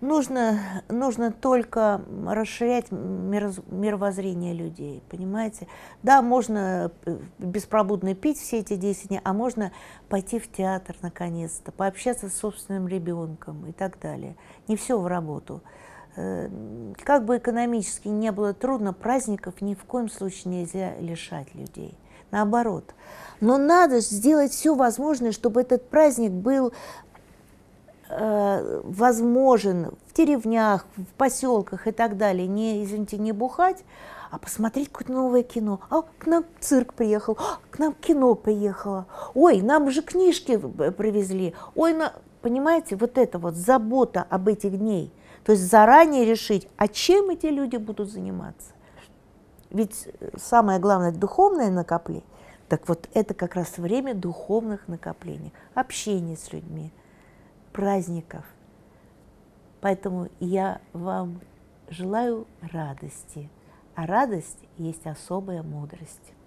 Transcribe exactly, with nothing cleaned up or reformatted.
Нужно, нужно только расширять мировоззрение людей, понимаете? Да, можно беспробудно пить все эти десять дней, а можно пойти в театр наконец-то, пообщаться с собственным ребенком и так далее. Не все в работу. Как бы экономически не было трудно, праздников ни в коем случае нельзя лишать людей. Наоборот. Но надо сделать все возможное, чтобы этот праздник был э, возможен в деревнях, в поселках и так далее. Не, извините, не бухать, а посмотреть какое-то новое кино. А, к нам цирк приехал, а, к нам кино приехало. Ой, нам же книжки привезли. Ой, на... Понимаете, вот это вот забота об этих дней. То есть заранее решить, а чем эти люди будут заниматься. Ведь самое главное – духовное накопление. Так вот, это как раз время духовных накоплений, общения с людьми, праздников. Поэтому я вам желаю радости. А радость есть особая мудрость.